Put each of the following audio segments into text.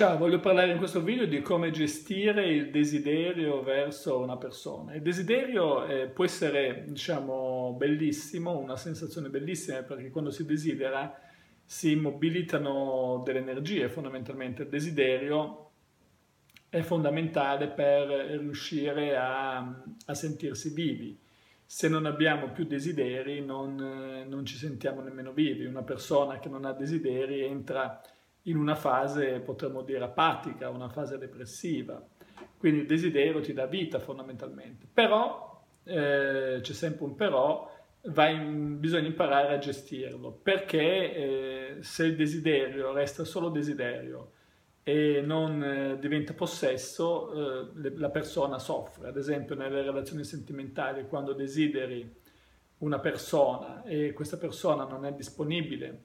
Ciao, voglio parlare in questo video di come gestire il desiderio verso una persona. Il desiderio può essere, diciamo, bellissimo, una sensazione bellissima, perché quando si desidera si mobilitano delle energie. Fondamentalmente il desiderio è fondamentale per riuscire a sentirsi vivi. Se non abbiamo più desideri non ci sentiamo nemmeno vivi. Una persona che non ha desideri entra in una fase, potremmo dire, apatica, una fase depressiva. Quindi il desiderio ti dà vita fondamentalmente. Però, c'è sempre un però, bisogna imparare a gestirlo, perché se il desiderio resta solo desiderio e non diventa possesso, la persona soffre. Ad esempio nelle relazioni sentimentali, quando desideri una persona e questa persona non è disponibile,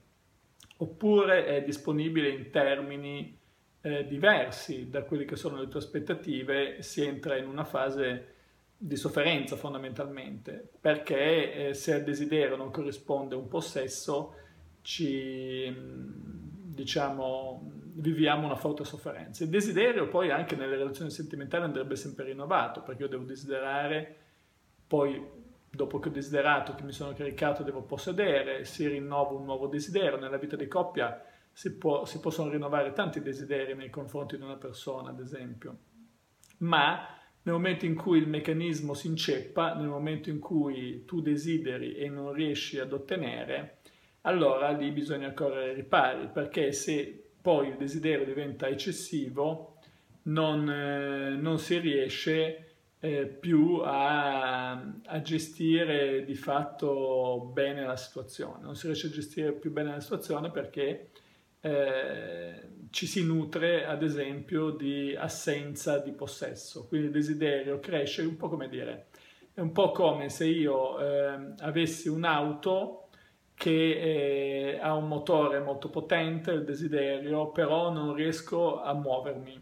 oppure è disponibile in termini diversi da quelle che sono le tue aspettative, si entra in una fase di sofferenza fondamentalmente, perché se al desiderio non corrisponde un possesso, viviamo una forte sofferenza. Il desiderio poi anche nelle relazioni sentimentali andrebbe sempre rinnovato, perché io devo desiderare, poi dopo che ho desiderato, che mi sono caricato, devo possedere, si rinnova un nuovo desiderio. Nella vita di coppia si possono rinnovare tanti desideri nei confronti di una persona, ad esempio, ma nel momento in cui il meccanismo si inceppa, nel momento in cui tu desideri e non riesci ad ottenere, allora lì bisogna correre ai ripari, perché se poi il desiderio diventa eccessivo non si riesce più a gestire di fatto bene la situazione. Non si riesce a gestire più bene la situazione perché ci si nutre, ad esempio, di assenza di possesso. Quindi il desiderio cresce, è un po' come se io avessi un'auto che ha un motore molto potente, il desiderio, però non riesco a muovermi,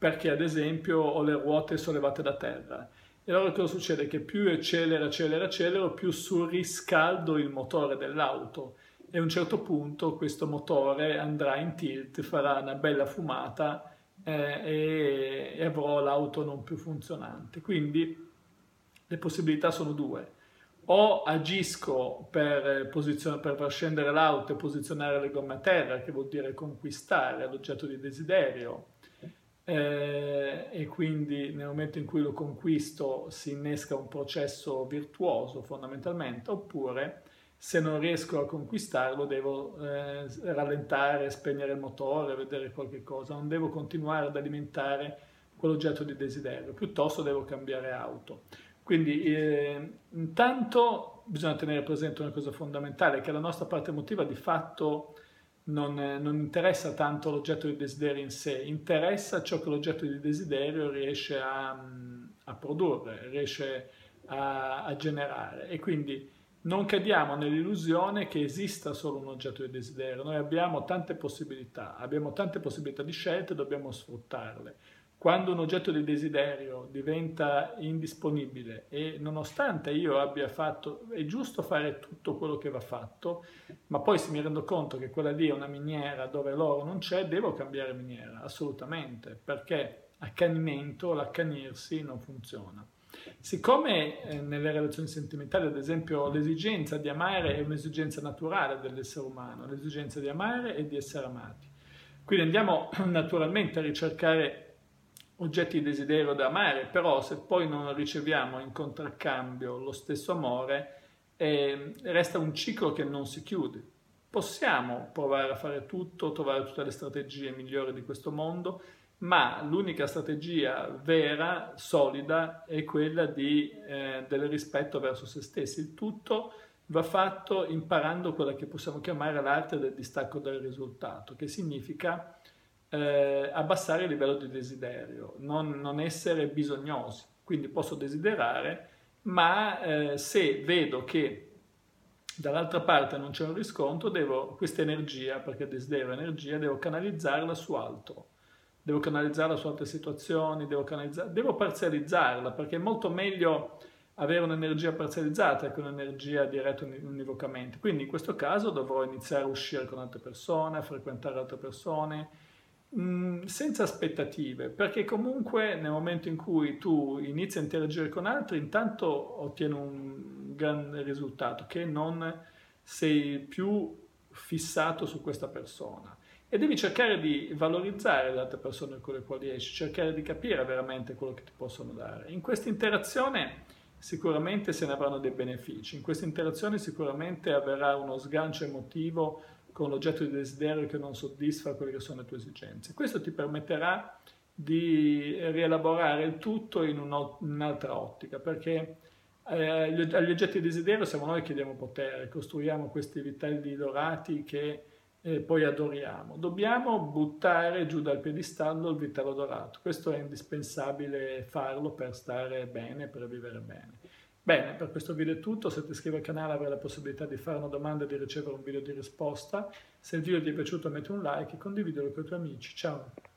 perché ad esempio ho le ruote sollevate da terra. E allora cosa succede? Che più accelero, più surriscaldo il motore dell'auto, e a un certo punto questo motore andrà in tilt, farà una bella fumata e avrò l'auto non più funzionante. Quindi le possibilità sono due: o agisco per far scendere l'auto e posizionare le gomme a terra, che vuol dire conquistare l'oggetto di desiderio, e quindi nel momento in cui lo conquisto si innesca un processo virtuoso fondamentalmente, oppure se non riesco a conquistarlo devo rallentare, spegnere il motore, vedere qualche cosa. Non devo continuare ad alimentare quell'oggetto di desiderio, piuttosto devo cambiare auto. Quindi intanto bisogna tenere presente una cosa fondamentale, che la nostra parte emotiva di fatto non interessa tanto l'oggetto di desiderio in sé, interessa ciò che l'oggetto di desiderio riesce a produrre, riesce a generare. E quindi non cadiamo nell'illusione che esista solo un oggetto di desiderio. Noi abbiamo tante possibilità di scelte, dobbiamo sfruttarle. Quando un oggetto di desiderio diventa indisponibile, e nonostante io abbia fatto, è giusto fare tutto quello che va fatto, ma poi se mi rendo conto che quella lì è una miniera dove l'oro non c'è, devo cambiare miniera, assolutamente, perché l'accanirsi non funziona. Siccome nelle relazioni sentimentali, ad esempio, l'esigenza di amare è un'esigenza naturale dell'essere umano, l'esigenza di amare e di essere amati. Quindi andiamo naturalmente a ricercare oggetti di desiderio da amare, però se poi non riceviamo in contraccambio lo stesso amore, resta un ciclo che non si chiude. Possiamo provare a fare tutto, trovare tutte le strategie migliori di questo mondo, ma l'unica strategia vera, solida, è quella del rispetto verso se stessi. Il tutto va fatto imparando quella che possiamo chiamare l'arte del distacco dal risultato, che significa abbassare il livello di desiderio, non essere bisognosi. Quindi posso desiderare, ma se vedo che dall'altra parte non c'è un riscontro, questa energia, perché desidero energia, devo canalizzarla su altro, devo canalizzarla su altre situazioni, devo parzializzarla, perché è molto meglio avere un'energia parzializzata che un'energia diretta univocamente. Quindi in questo caso dovrò iniziare a uscire con altre persone, a frequentare altre persone, Senza aspettative, perché comunque nel momento in cui tu inizi a interagire con altri, intanto ottieni un grande risultato, che non sei più fissato su questa persona e devi cercare di valorizzare le altre persone con le quali esci, cercare di capire veramente quello che ti possono dare. In questa interazione sicuramente se ne avranno dei benefici, in questa interazione sicuramente avverrà uno sgancio emotivo con l'oggetto di desiderio che non soddisfa quelle che sono le tue esigenze. Questo ti permetterà di rielaborare il tutto in un'altra ottica, perché agli oggetti di desiderio siamo noi che diamo potere, costruiamo questi vitelli dorati che poi adoriamo. Dobbiamo buttare giù dal piedistallo il vitello dorato, questo è indispensabile farlo per stare bene, per vivere bene. Bene, per questo video è tutto, se ti iscrivi al canale avrai la possibilità di fare una domanda e di ricevere un video di risposta. Se il video ti è piaciuto metti un like e condividilo con i tuoi amici. Ciao!